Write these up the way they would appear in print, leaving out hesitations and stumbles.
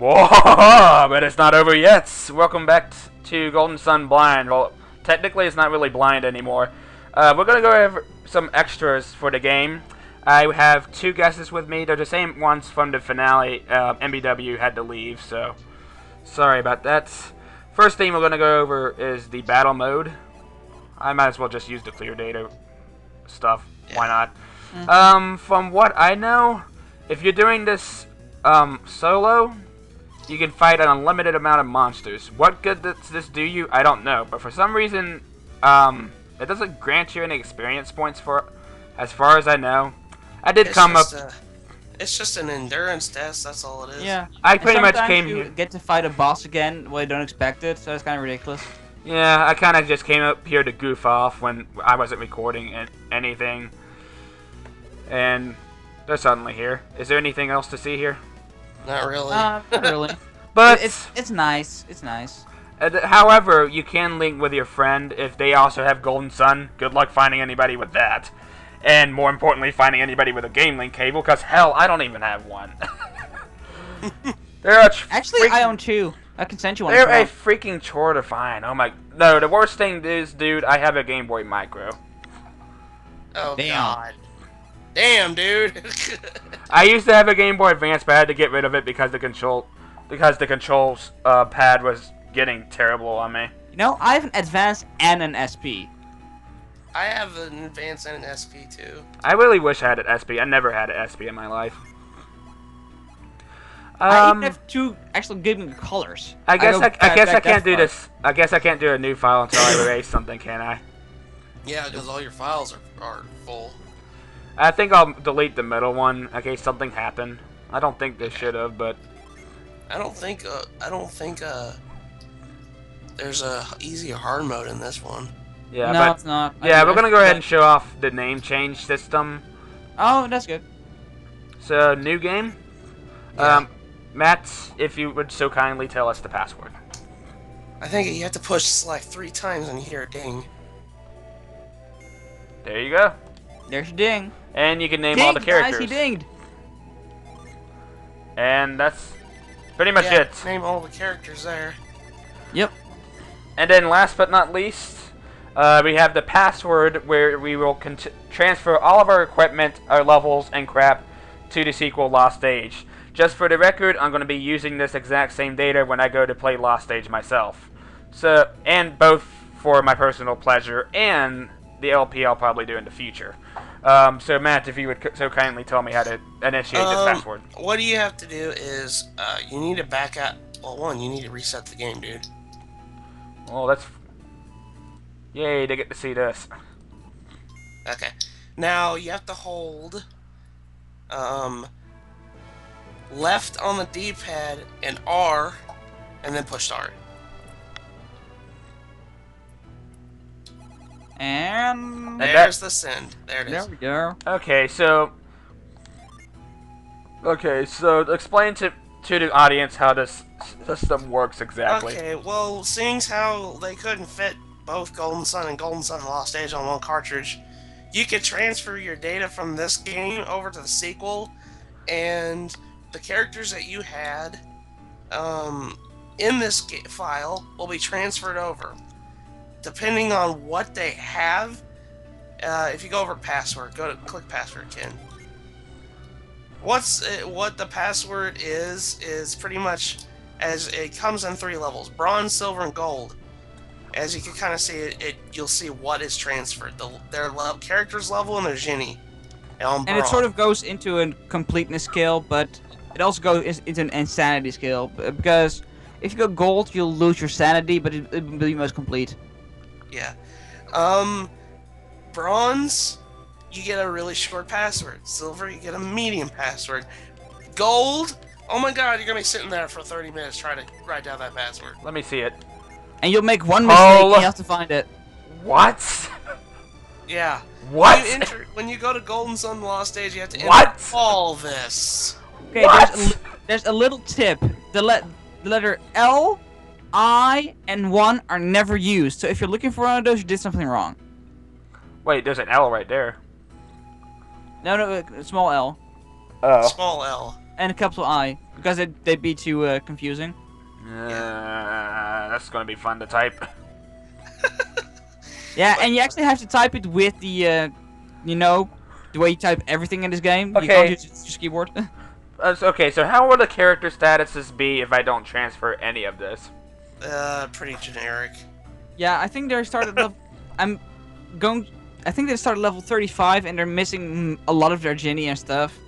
Whoa, but it's not over yet. Welcome back to Golden Sun Blind. Well, technically it's not really blind anymore. We're going to go over some extras for the game. I have two guesses with me. They're the same ones from the finale. MBW had to leave, so sorry about that. First thing we're going to go over is the battle mode. I might as well just use the clear data stuff. Yeah. Why not? Mm-hmm. From what I know, if you're doing this solo, you can fight an unlimited amount of monsters. What good does this do you? I don't know, but for some reason, it doesn't grant you any experience points for, as far as I know. I did come up. It's just an endurance test. That's all it is. Yeah. I pretty much came here. Sometimes you get to fight a boss again when you don't expect it, so it's kind of ridiculous. Yeah, I kind of just came up here to goof off when I wasn't recording anything, and they're suddenly here. Is there anything else to see here? Not really. Not really. But it's nice. It's nice. However, you can link with your friend if they also have Golden Sun. Good luck finding anybody with that. And more importantly, finding anybody with a Game Link cable, because hell, I don't even have one. Actually, I own two. I can send you one. They're a freaking chore to find. Oh my. No, the worst thing is, dude, I have a Game Boy Micro. Oh, God. Damn, dude. I used to have a Game Boy Advance, but I had to get rid of it because the controls pad was getting terrible on me. You know, I have an Advance and an SP. I have an Advance and an SP too. I really wish I had an SP. I never had an SP in my life. I even have two actual good colors. I guess I can't do this. I guess I can't do a new file until I erase something, can I? Yeah, because all your files are full. I think I'll delete the middle one in case something happened. I don't think they should have, but I don't think there's a easy hard mode in this one. Yeah, no, but it's not. Yeah, we're gonna go ahead and show off the name change system. Oh, that's good. So new game. Yeah. Matt, if you would so kindly tell us the password. I think you have to push select 3 times and you hear a ding. There you go. There's your ding. And you can name all the characters. Guys, he dinged. And that's pretty much it. Name all the characters there. Yep. And then last but not least, we have the password where we will transfer all of our equipment, our levels, and crap to the sequel Lost Age. Just for the record, I'm going to be using this exact same data when I go to play Lost Age myself. So, and both for my personal pleasure and the LP I'll probably do in the future. So Matt, if you would so kindly tell me how to initiate this password. What do you have to do is, you need to back out. Well, one, you need to reset the game, dude. Oh, that's... Yay, they get to see this. Okay. Now, you have to hold... left on the D-pad and R, and then push start. And there's the send. There it is. There we go. Okay, so explain to the audience how this system works exactly. Okay, well, seeing how they couldn't fit both Golden Sun and Golden Sun Lost Age on one cartridge, you could transfer your data from this game over to the sequel, and the characters that you had in this file will be transferred over. Depending on what they have, if you go over password, click password, Ken. What the password is pretty much as it comes in 3 levels: bronze, silver, and gold. As you can kind of see, you'll see what is transferred: their characters level and their genie. And it sort of goes into a completeness scale, but it also goes into an insanity scale, because if you go gold, you'll lose your sanity, but it will be most complete. Yeah. Bronze, you get a really short password. Silver, you get a medium password. Gold, oh my god, you're going to be sitting there for 30 minutes trying to write down that password. Let me see it. And you'll make one mistake, and you have to find it. What? Yeah. What? When you go to Golden Sun Lost Age, you have to enter all this. Okay, there's a little tip. The letter L, I, and 1 are never used. So if you're looking for one of those, you did something wrong. Wait, there's an L right there. No, small L. Oh. Small L. and capital I, because they'd be too confusing. That's gonna be fun to type. Yeah, and you actually have to type it with the, you know, the way you type everything in this game. Okay. You can't use just keyboard. Okay, so how will the character statuses be if I don't transfer any of this? Pretty generic. Yeah, I think they started level. I think they started level 35, and they're missing a lot of their genie and stuff.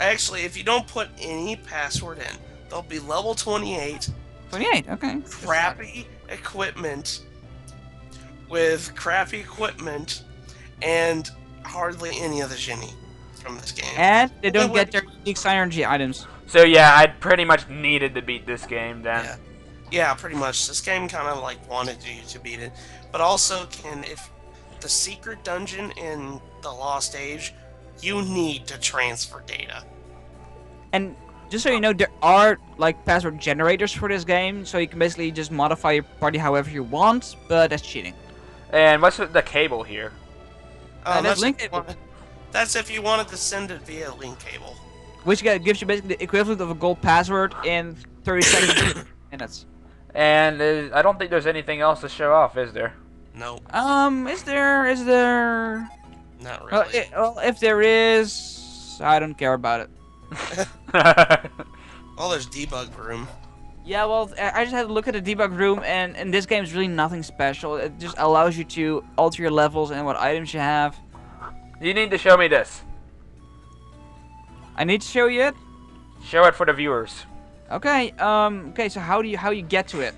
Actually, if you don't put any password in, they'll be level 28. 28, okay. Crappy equipment. With crappy equipment and hardly any other genie from this game. And they don't get their unique synergy items. So yeah, I pretty much needed to beat this game then. Yeah, pretty much. This game kind of like wanted you to beat it. But also, if the secret dungeon in the Lost Age, you need to transfer data. And just so you know, there are like password generators for this game, so you can basically just modify your party however you want, but that's cheating. And what's with the cable here? That's link cable. That's if you wanted to send it via link cable. Which gives you basically the equivalent of a gold password in 30 seconds. And I don't think there's anything else to show off, is there? No. Is there? Not really. Well, if there is, I don't care about it. Well, there's debug room. Yeah, well, I just had to look at the debug room, and this game is really nothing special. It just allows you to alter your levels and what items you have. You need to show me this. I need to show you it? Show it for the viewers. Okay, so how you get to it?